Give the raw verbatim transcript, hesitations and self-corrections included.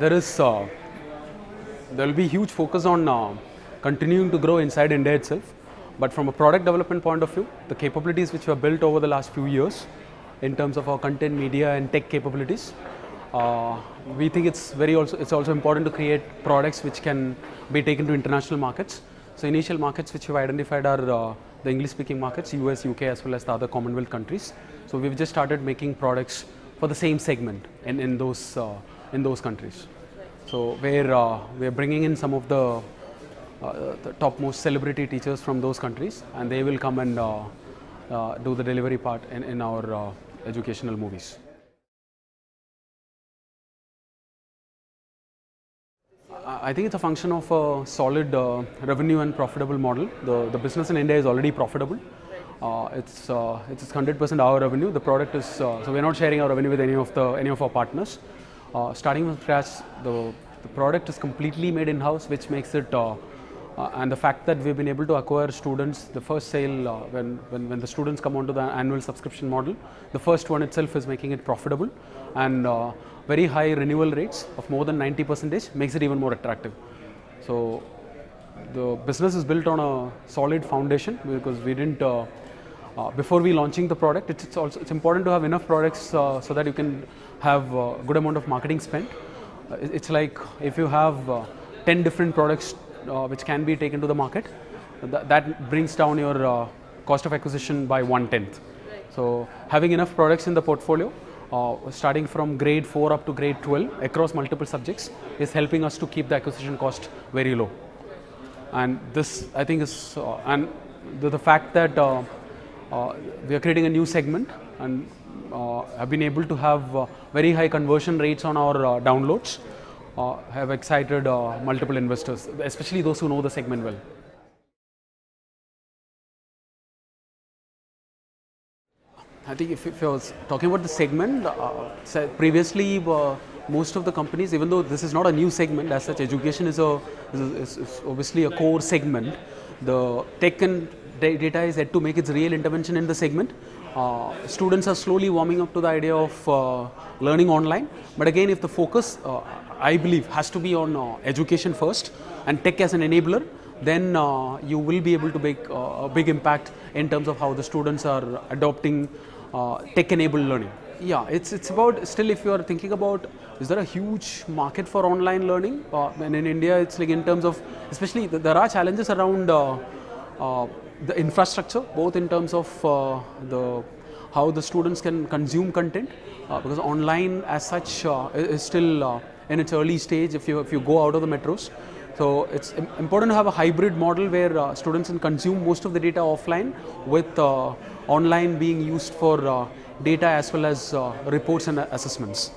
there is uh, there will be huge focus on uh, continuing to grow inside India itself. But from a product development point of view, the capabilities which were built over the last few years in terms of our content, media and tech capabilities, uh, we think it's very also it's also important to create products which can be taken to international markets. So initial markets which we've identified are uh, the English-speaking markets, U S, U K, as well as the other Commonwealth countries. So we've just started making products for the same segment in, in, those, uh, in those countries. So we're, uh, we're bringing in some of the, uh, the topmost celebrity teachers from those countries, and they will come and uh, uh, do the delivery part in, in our uh, educational movies. I think it's a function of a solid uh, revenue and profitable model. The, the business in India is already profitable. Uh, it's uh, it's one hundred percent our revenue. The product is uh, so we're not sharing our revenue with any of the any of our partners. Uh, starting from scratch, the the product is completely made in house, which makes it. Uh, uh, and the fact that we've been able to acquire students, the first sale uh, when when when the students come onto the annual subscription model, the first one itself is making it profitable, and. Uh, Very high renewal rates of more than ninety percent makes it even more attractive. So the business is built on a solid foundation, because we didn't uh, uh, before we launching the product. It's, it's also it's important to have enough products uh, so that you can have a good amount of marketing spent. Uh, it's like if you have uh, ten different products uh, which can be taken to the market, th that brings down your uh, cost of acquisition by one tenth. Right. So having enough products in the portfolio. Uh, starting from grade four up to grade twelve across multiple subjects is helping us to keep the acquisition cost very low. And this, I think, is uh, and the, the fact that uh, uh, we are creating a new segment and uh, have been able to have uh, very high conversion rates on our uh, downloads uh, have excited uh, multiple investors, especially those who know the segment well. I think if, if I was talking about the segment, uh, previously uh, most of the companies, even though this is not a new segment as such, education is, a, is, is obviously a core segment. The tech and data is yet to make its real intervention in the segment. Uh, students are slowly warming up to the idea of uh, learning online. But again, if the focus, uh, I believe, has to be on uh, education first and tech as an enabler, then uh, you will be able to make uh, a big impact in terms of how the students are adopting Uh, tech-enabled learning. Yeah, it's it's about still if you are thinking about is there a huge market for online learning? Uh, and in India, it's like in terms of especially the, there are challenges around uh, uh, the infrastructure, both in terms of uh, the how the students can consume content uh, because online as such uh, is still uh, in its early stage. If you if you go out of the metros, so it's important to have a hybrid model where uh, students can consume most of the data offline with. Uh, Online being used for uh, data as well as uh, reports and assessments.